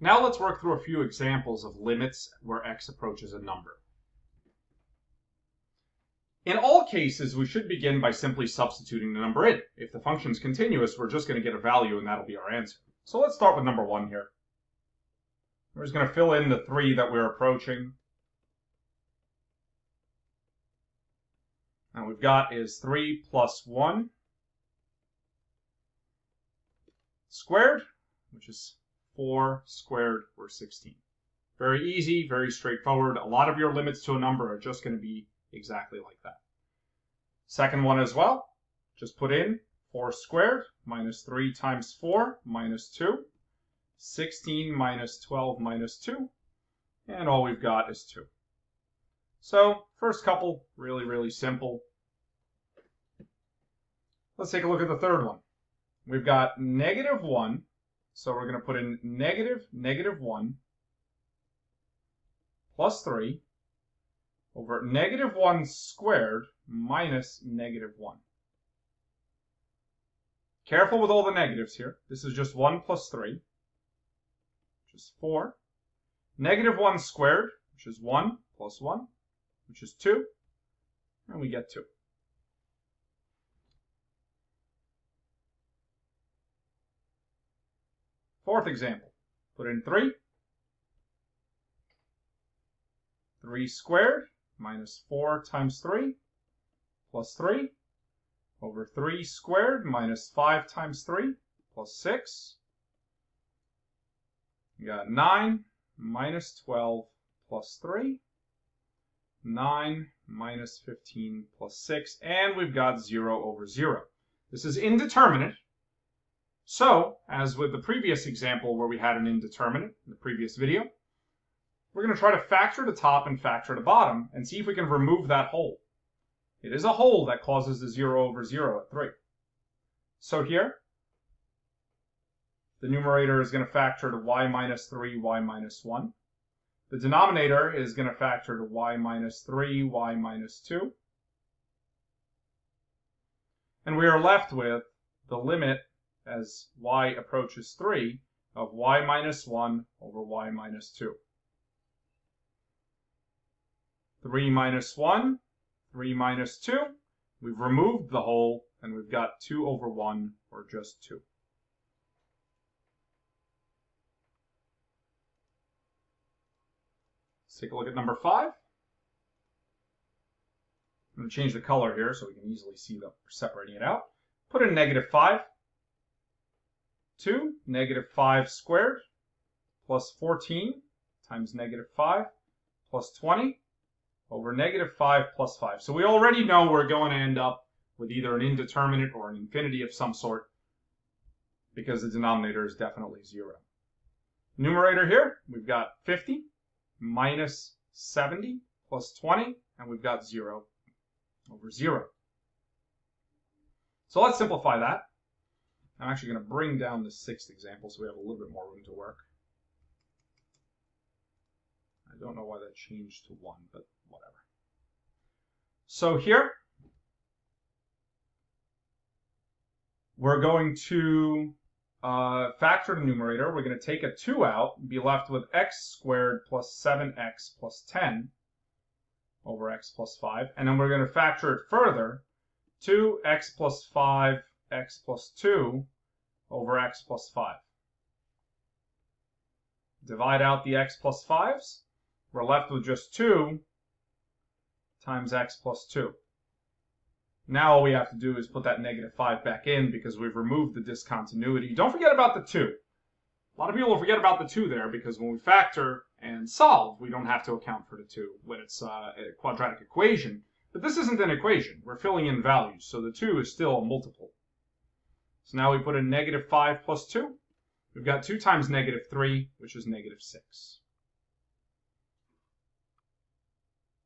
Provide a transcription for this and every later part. Now let's work through a few examples of limits where x approaches a number. In all cases, we should begin by simply substituting the number in. If the function's continuous, we're just going to get a value and that'll be our answer. So let's start with number 1 here. We're just going to fill in the 3 that we're approaching. And we've got is 3 plus 1 squared, which is 4 squared, or 16. Very easy, very straightforward. A lot of your limits to a number are just going to be exactly like that. Second one as well, just put in 4 squared minus 3 times 4 minus 2, 16 minus 12 minus 2, and all we've got is 2. So first couple, really, really simple. Let's take a look at the third one. We've got negative 1, so we're going to put in negative 1 plus 3 over negative 1 squared minus negative 1. Careful with all the negatives here. This is just 1 plus 3, which is 4. Negative 1 squared, which is 1 plus 1, which is 2. And we get 2. Fourth example. Put in 3. 3 squared minus 4 times 3 plus 3 over 3 squared minus 5 times 3 plus 6. You got 9 minus 12 plus 3, 9 minus 15 plus 6, and we've got 0 over 0. This is indeterminate. So, as with the previous example where we had an indeterminate in the previous video, we're going to try to factor the top and factor the bottom and see if we can remove that hole. It is a hole that causes the 0 over 0 at 3. So here, the numerator is going to factor to y minus 3, y minus 1. The denominator is going to factor to y minus 3, y minus 2. And we are left with the limit as y approaches 3 of y minus 1 over y minus 2. 3 minus 1, 3 minus 2, we've removed the hole, and we've got 2 over 1, or just 2. Let's take a look at number 5. I'm going to change the color here so we can easily see that we're separating it out. Put in negative 5. 2, negative 5 squared, plus 14 times negative 5, plus 20. Over negative 5 plus 5. So we already know we're going to end up with either an indeterminate or an infinity of some sort because the denominator is definitely 0. Numerator here, we've got 50 minus 70 plus 20, and we've got 0 over 0. So let's simplify that. I'm actually going to bring down the sixth example so we have a little bit more room to work. I don't know why that changed to 1, but whatever. So here, we're going to factor the numerator. We're going to take a 2 out and be left with x squared plus 7x plus 10 over x plus 5. And then we're going to factor it further, 2x plus 5x plus 2 over x plus 5. Divide out the x plus 5s. We're left with just 2 times x plus 2. Now all we have to do is put that negative 5 back in because we've removed the discontinuity. Don't forget about the 2. A lot of people will forget about the 2 there because when we factor and solve, we don't have to account for the 2 when it's a quadratic equation. But this isn't an equation. We're filling in values, so the 2 is still a multiple. So now we put in negative 5 plus 2. We've got 2 times negative 3, which is negative 6.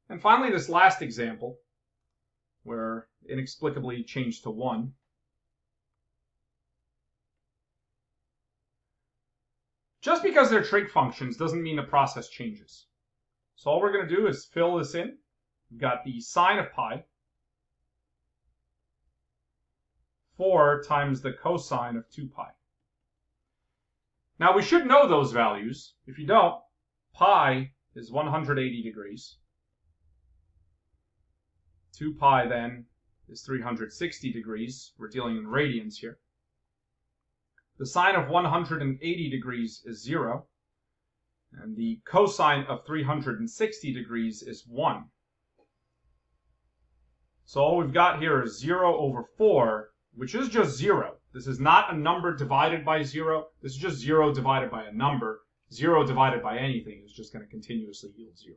And finally, this last example, where inexplicably changed to 1. Just because they're trig functions doesn't mean the process changes. So all we're going to do is fill this in. We've got the sine of pi 4 times the cosine of 2 pi. Now we should know those values. If you don't, pi is 180 degrees. 2 pi then is 360 degrees. We're dealing in radians here. The sine of 180 degrees is 0. And the cosine of 360 degrees is 1. So all we've got here is 0 over 4, which is just 0. This is not a number divided by 0. This is just 0 divided by a number. 0 divided by anything is just going to continuously yield 0.